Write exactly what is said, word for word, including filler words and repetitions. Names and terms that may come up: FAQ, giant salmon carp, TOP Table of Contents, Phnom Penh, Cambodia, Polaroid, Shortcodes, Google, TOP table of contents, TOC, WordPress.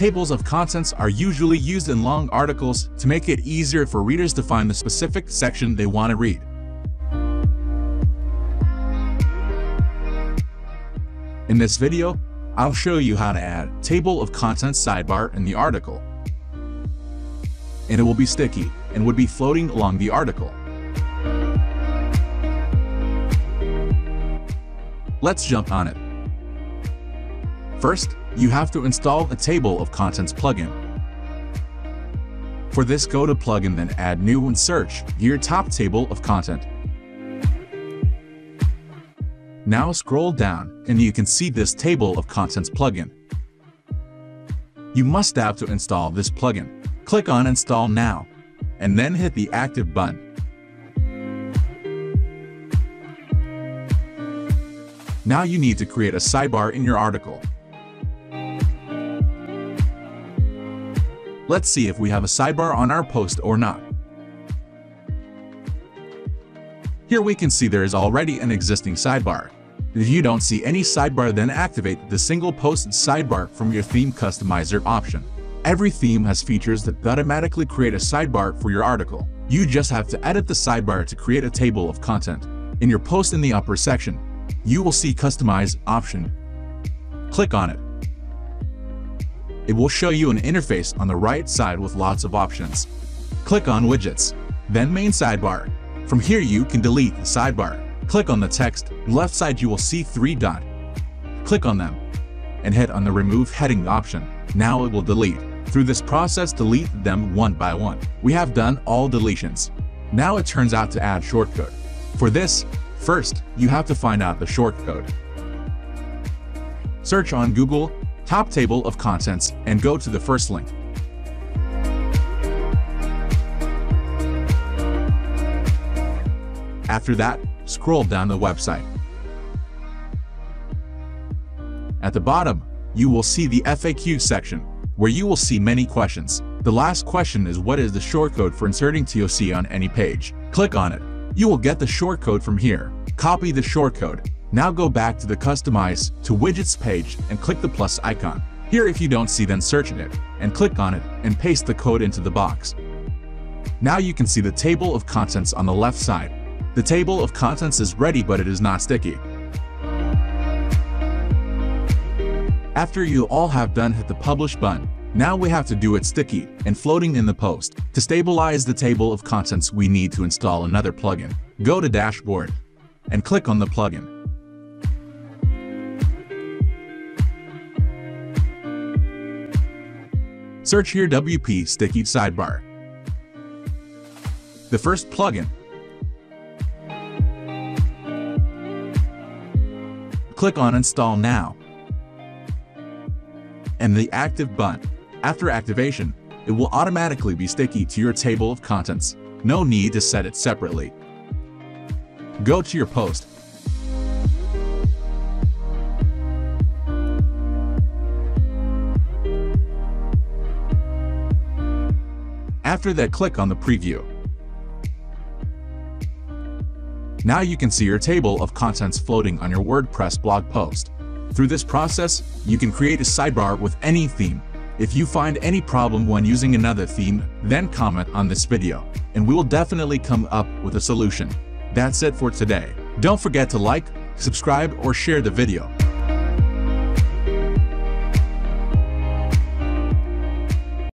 tables of contents are usually used in long articles to make it easier for readers to find the specific section they want to read. In this video, I'll show you how to add a table of contents sidebar in the article, and it will be sticky and would be floating along the article. Let's jump on it. First, you have to install a table of contents plugin. For this, go to plugin, then add new and search your top table of content. Now scroll down and you can see this table of contents plugin. You must have to install this plugin. Click on install now and then hit the active button. Now you need to create a sidebar in your article. Let's see if we have a sidebar on our post or not. Here we can see there is already an existing sidebar. If you don't see any sidebar, then activate the single post sidebar from your theme customizer option. Every theme has features that automatically create a sidebar for your article. You just have to edit the sidebar to create a table of content. In your post, in the upper section, you will see customize option. Click on it. It will show you an interface on the right side with lots of options. Click on widgets, then main sidebar. From here you can delete the sidebar. Click on the text. Left side you will see three dots. Click on them and hit on the remove heading option. Now it will delete. Through this process, delete them one by one. We have done all deletions. Now it turns out to add shortcode. For this, first, you have to find out the shortcode. Search on Google top table of contents and go to the first link. After that, scroll down the website. At the bottom, you will see the F A Q section, where you will see many questions. The last question is, what is the shortcode for inserting T O C on any page? Click on it. You will get the shortcode from here. Copy the shortcode. Now go back to the Customize to Widgets page and click the plus icon. Here, if you don't see, then search it and click on it and paste the code into the box. Now you can see the table of contents on the left side. The table of contents is ready, but it is not sticky. After you all have done, hit the publish button. Now we have to do it sticky and floating in the post. To stabilize the table of contents, we need to install another plugin. Go to dashboard and click on the plugin. Search here W P sticky sidebar. The first plugin. Click on install now and the active button. After activation, it will automatically be sticky to your table of contents. No need to set it separately. Go to your post. After that, click on the preview. Now you can see your table of contents floating on your WordPress blog post. Through this process, you can create a sidebar with any theme. If you find any problem when using another theme, then comment on this video, and we will definitely come up with a solution. That's it for today. Don't forget to like, subscribe, or share the video.